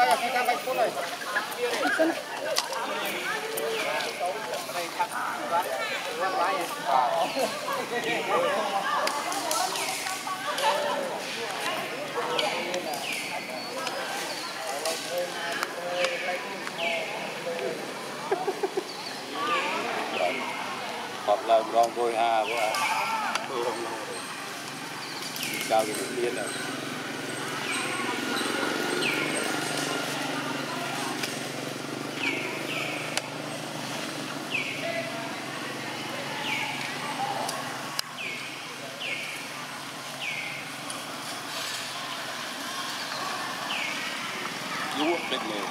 Hoặc là con bôi hà quá cao thì cũng biết rồi. You work big man.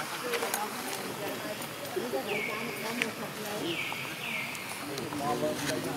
Hãy subscribe cho kênh Ghiền Mì Gõ để không bỏ lỡ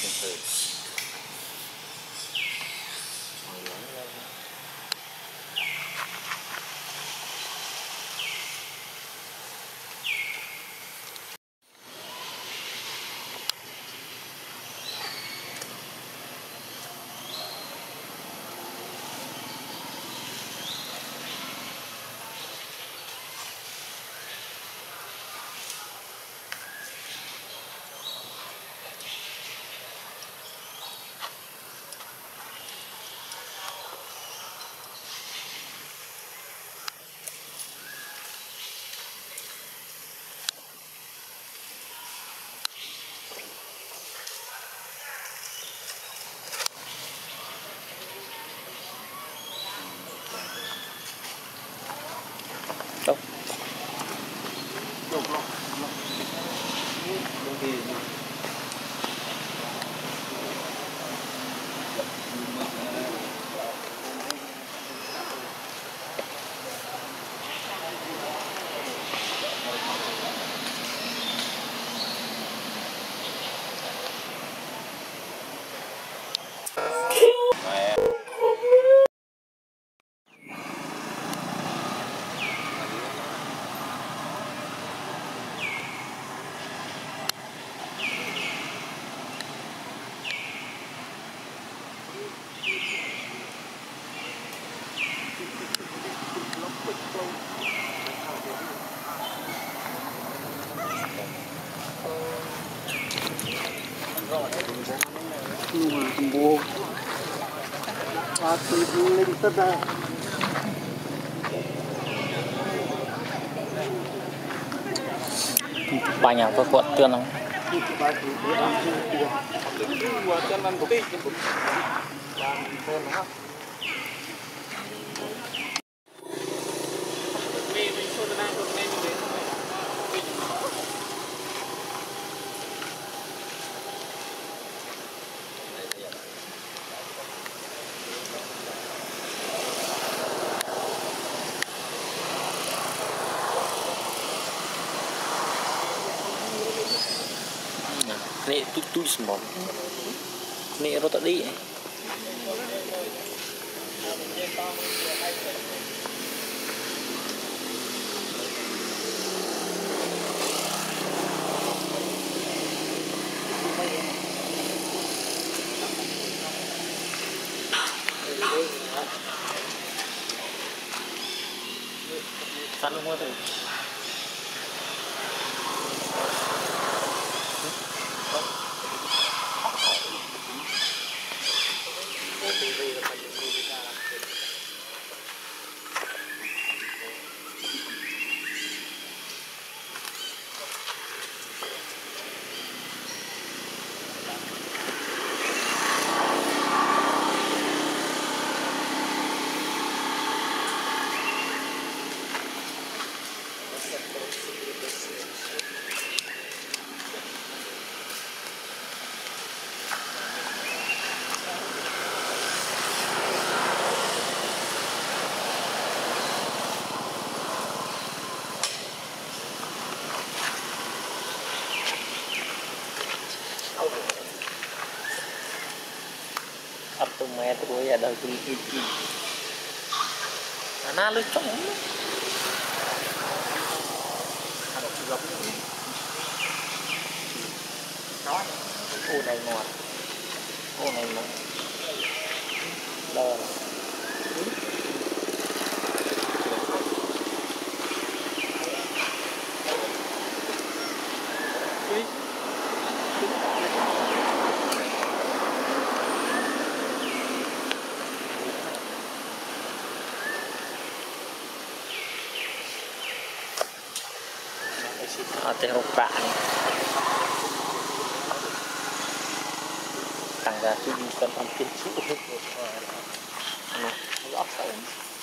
Nothing hurts. Tất cả bà nhà tôi quật tuyên lắm. Nè tui small. Nè rota đi. Sao nó mua thế? Tôi ở đầu tư kỳ na lưới trống đó ô này ngọt đờ tên hộp vạn tặng ra tôi đi con ăn tiền chút hết rồi nó rõ sợ